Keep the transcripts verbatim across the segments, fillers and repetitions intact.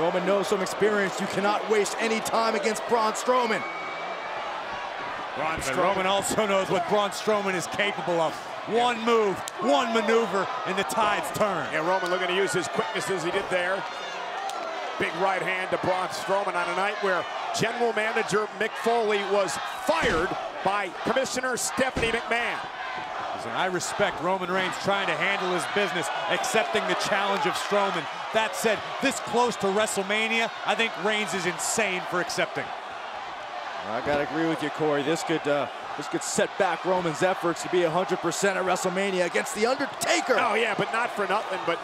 Roman knows from experience you cannot waste any time against Braun Strowman. Braun Strowman. Roman also knows what Braun Strowman is capable of. One yeah. move, one maneuver, and the tide's turned. Yeah, Roman looking to use his quickness as he did there. Big right hand to Braun Strowman on a night where General Manager Mick Foley was fired by Commissioner Stephanie McMahon. And I respect Roman Reigns trying to handle his business, accepting the challenge of Strowman. That said, this close to WrestleMania, I think Reigns is insane for accepting. I gotta agree with you, Corey. This could uh, this could set back Roman's efforts to be one hundred percent at WrestleMania against The Undertaker. Oh yeah, but not for nothing. But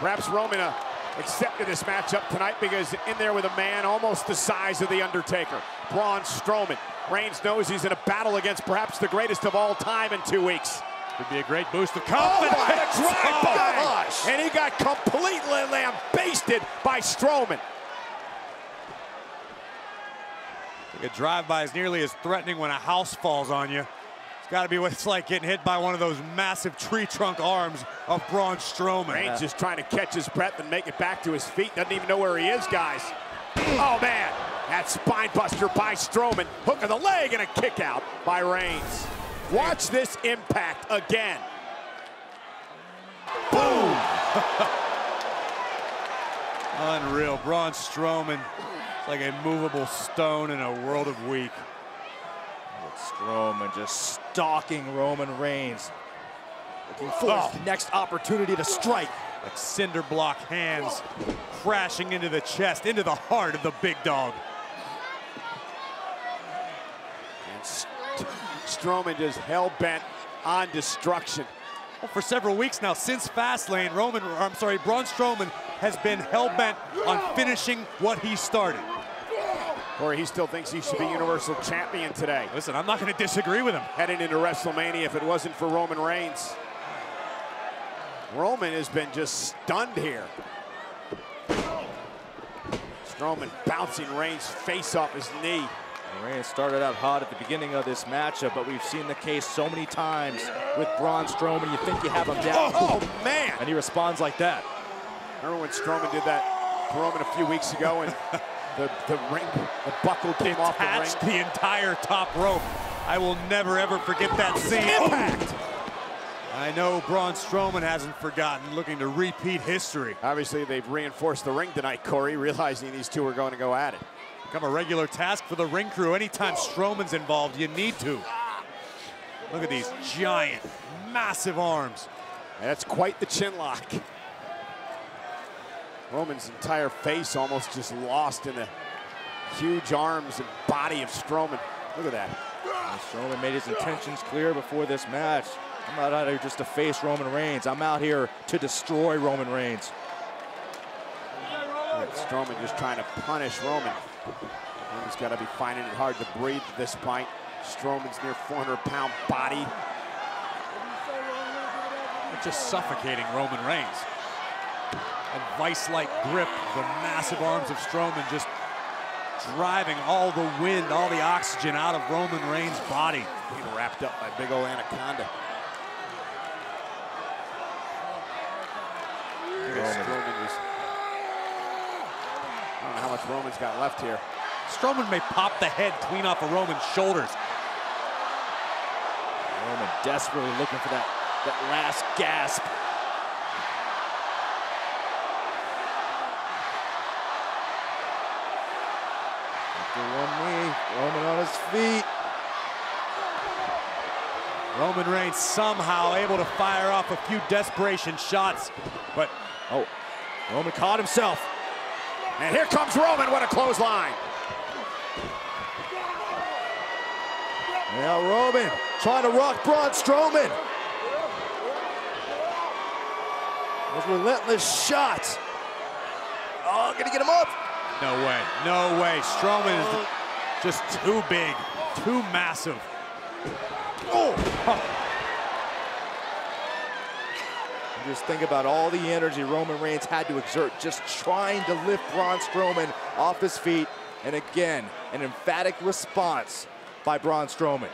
perhaps Roman uh, accepted this matchup tonight because in there with a man almost the size of The Undertaker, Braun Strowman. Reigns knows he's in a battle against perhaps the greatest of all time in two weeks. Could be a great boost of confidence. Oh, what a drive by Hush. And he got completely lambasted by Strowman. I think a drive-by is nearly as threatening when a house falls on you. It's got to be what it's like getting hit by one of those massive tree trunk arms of Braun Strowman. Reigns just trying to catch his breath and make it back to his feet. Doesn't even know where he is, guys. Oh, man. That spine buster by Strowman. Hook of the leg and a kick out by Reigns. Watch this impact again. Boom! Unreal. Braun Strowman is like a movable stone in a world of weak. Strowman just stalking Roman Reigns. Looking for oh. his next opportunity to strike. Like cinder block hands crashing into the chest, into the heart of the big dog. And St Strowman just hell-bent on destruction. Well, for several weeks now, since Fastlane, Roman, or I'm sorry, Braun Strowman has been hell-bent on finishing what he started. Or he still thinks he should be Universal Champion today. Listen, I'm not going to disagree with him. Heading into WrestleMania if it wasn't for Roman Reigns. Roman has been just stunned here. Strowman bouncing Reigns' face off his knee. Reigns started out hot at the beginning of this matchup, but we've seen the case so many times with Braun Strowman. You think you have him down. Oh, oh man! And he responds like that. Remember when Strowman did that for Roman a few weeks ago and the, the ring, the buckle came it off the ring? Attached the entire top rope. I will never, ever forget that scene. Impact! I know Braun Strowman hasn't forgotten, looking to repeat history. Obviously, they've reinforced the ring tonight, Corey, realizing these two are going to go at it. Become a regular task for the ring crew. Anytime Strowman's involved, you need to. Look at these giant, massive arms. That's quite the chin lock. Roman's entire face almost just lost in the huge arms and body of Strowman. Look at that. And Strowman made his intentions clear before this match. I'm not out here just to face Roman Reigns. I'm out here to destroy Roman Reigns. And Strowman just trying to punish Roman. Roman's got to be finding it hard to breathe at this point. Strowman's near four hundred pound body. They're just suffocating Roman Reigns. A vice-like grip, the massive arms of Strowman just driving all the wind, all the oxygen out of Roman Reigns' body. Being wrapped up by big old Anaconda. Strowman just, I don't know how much Roman's got left here. Strowman may pop the head clean off of Roman's shoulders. Roman desperately looking for that, that last gasp. After one knee, Roman on his feet. Roman Reigns somehow able to fire off a few desperation shots, but oh, Roman caught himself. And here comes Roman, what a clothesline. Now Roman trying to rock Braun Strowman. Those relentless shots. Oh, gonna get him up. No way, no way. Strowman is just too big, too massive. Oh. Oh. Just think about all the energy Roman Reigns had to exert just trying to lift Braun Strowman off his feet. And again, an emphatic response by Braun Strowman.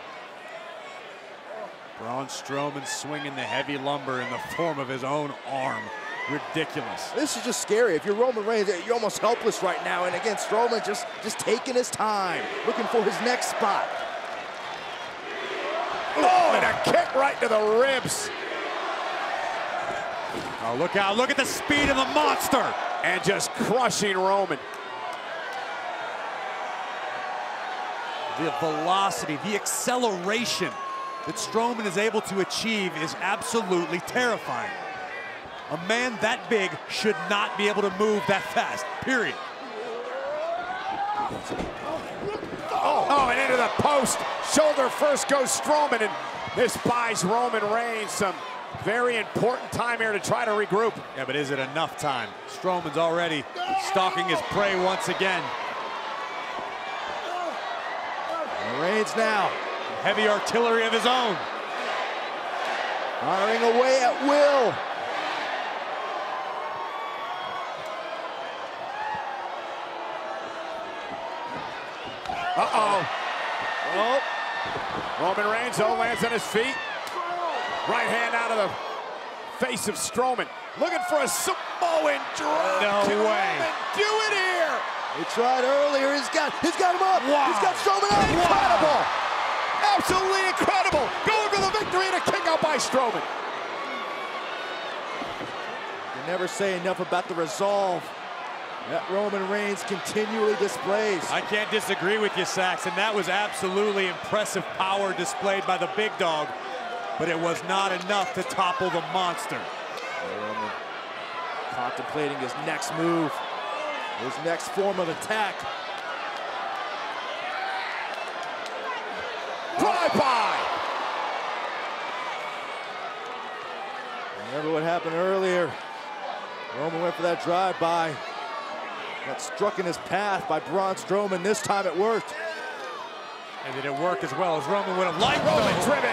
Braun Strowman swinging the heavy lumber in the form of his own arm. ridiculous. This is just scary. If you're Roman Reigns, you're almost helpless right now. And again, Strowman just, just taking his time, looking for his next spot. Oh, and a kick right to the ribs. Oh, look out. Look at the speed of the monster. And just crushing Roman. The velocity, the acceleration that Strowman is able to achieve is absolutely terrifying. A man that big should not be able to move that fast, period. Oh, oh, and into the post. Shoulder first goes Strowman, and this buys Roman Reigns some very important time here to try to regroup. Yeah, but is it enough time? Strowman's already stalking his prey once again. Reigns now, heavy artillery of his own. Firing away at will. Uh-oh. Oh. Roman Reigns, oh, lands on his feet. Right hand out of the face of Strowman. Looking for a Samoan drop. No Can way. Do it here. He tried earlier. He's got, he's got him up. Wow. He's got Strowman up. Incredible. Wow. Absolutely incredible. Going for the victory and a kick out by Strowman. You never say enough about the resolve that Roman Reigns continually displays. I can't disagree with you, Saxon. That was absolutely impressive power displayed by the big dog, but it was not enough to topple the monster. Roman contemplating his next move, his next form of attack. Drive by! Remember what happened earlier. Roman went for that drive by. Got struck in his path by Braun Strowman. This time it worked. And did it work as well as Roman would have liked? Roman driven.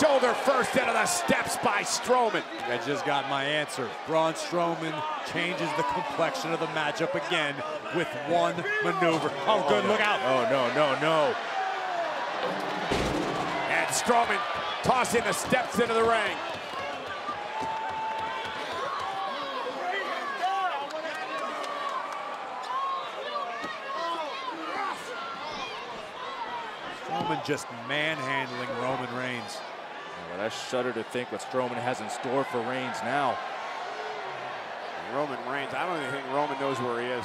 Shoulder first into the steps by Strowman. I just got my answer. Braun Strowman changes the complexion of the matchup again with one maneuver. Oh, good. Look out. Oh, no, no, no. And Strowman tossing the steps into the ring. Just manhandling Roman Reigns. But I shudder to think what Strowman has in store for Reigns now. Roman Reigns, I don't even think Roman knows where he is.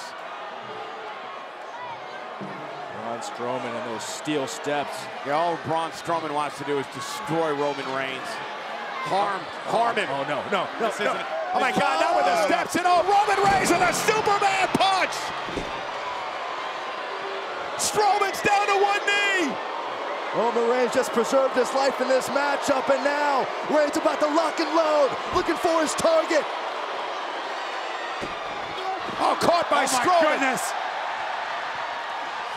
Braun Strowman and those steel steps. Yeah, all Braun Strowman wants to do is destroy Roman Reigns. Harm, harm him. Oh, no, no, no, this no. Isn't, oh, my God, not with the steps. And oh, Roman Reigns with a Superman punch! Strowman's down to one knee! Roman Reigns just preserved his life in this matchup, and now Reigns about to lock and load, looking for his target. Oh, caught by oh Strowman. Goodness.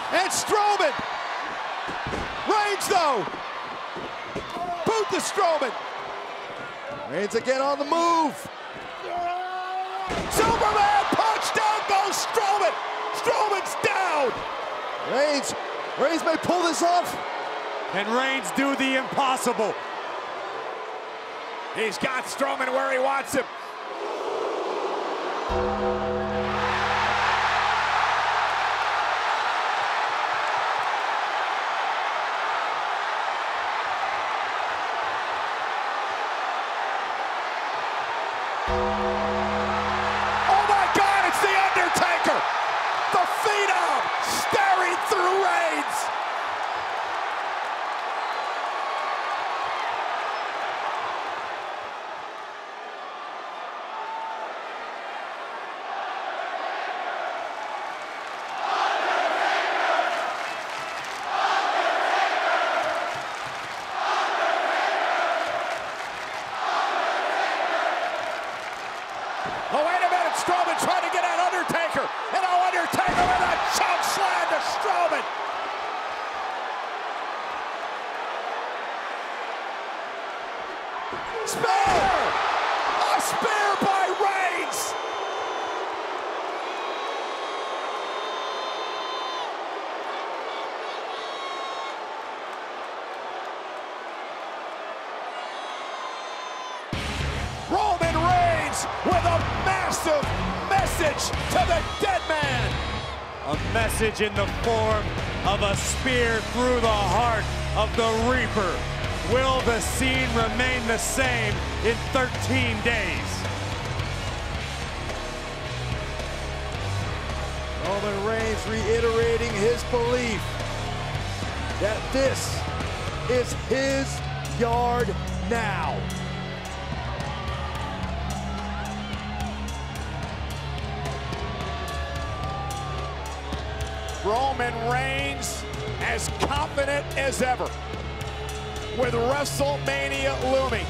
And Strowman. Reigns, though. Boot to Strowman. Reigns again on the move. Superman punch, down goes Strowman. Strowman's down. Reigns, Reigns may pull this off. And Reigns do the impossible. He's got Strowman where he wants him. Oh my God, it's The Undertaker! The Phenom staring through Reigns! Oh, wait a minute, Strowman trying to get at Undertaker, and now Undertaker with a chop slam to Strowman. Spear! A spear by Reigns! Roman Reigns with a exclusive message to the dead man. A message in the form of a spear through the heart of the Reaper. Will the scene remain the same in thirteen days? Roman Reigns reiterating his belief that this is his yard now. Roman Reigns as confident as ever, with WrestleMania looming.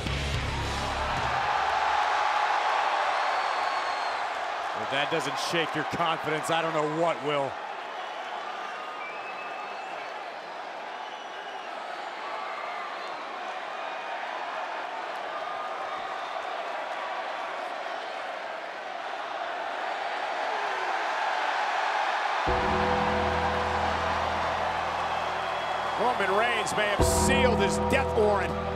If that doesn't shake your confidence, I don't know what will. Roman Reigns may have sealed his death warrant.